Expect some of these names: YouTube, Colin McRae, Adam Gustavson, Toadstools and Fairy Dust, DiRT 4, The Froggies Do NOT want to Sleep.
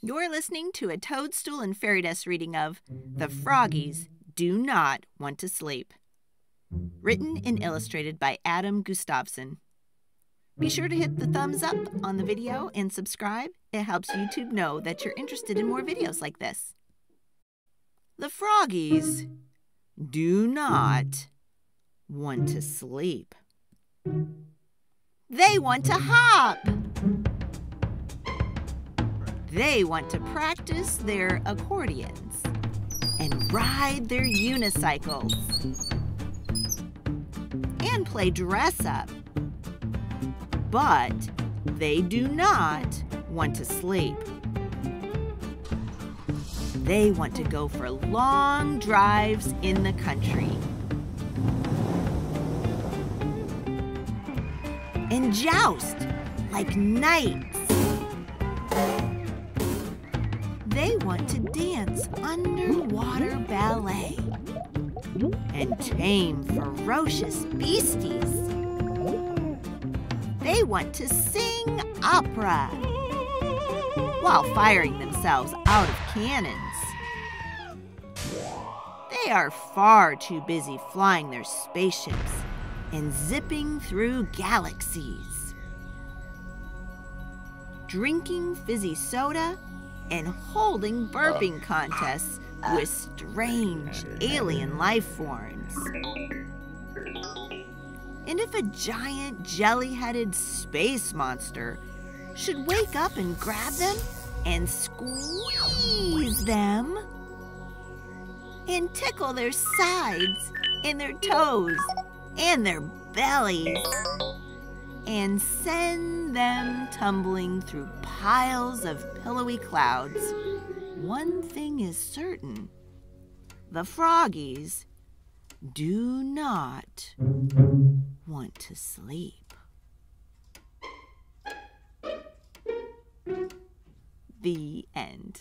You're listening to a Toadstool and Fairy Dust reading of The Froggies Do Not Want to Sleep, written and illustrated by Adam Gustavson. Be sure to hit the thumbs up on the video and subscribe. It helps YouTube know that you're interested in more videos like this. The Froggies do not want to sleep. They want to hop. They want to practice their accordions and ride their unicycles and play dress up. But they do not want to sleep. They want to go for long drives in the country and joust like knights. They want to dance underwater ballet and tame ferocious beasties. They want to sing opera while firing themselves out of cannons. They are far too busy flying their spaceships and zipping through galaxies, drinking fizzy soda and holding burping contests with strange alien life forms. And if a giant jelly-headed space monster should wake up and grab them and squeeze them and tickle their sides and their toes and their bellies and send them tumbling through piles of pillowy clouds, one thing is certain: the Froggies do not want to sleep. The end.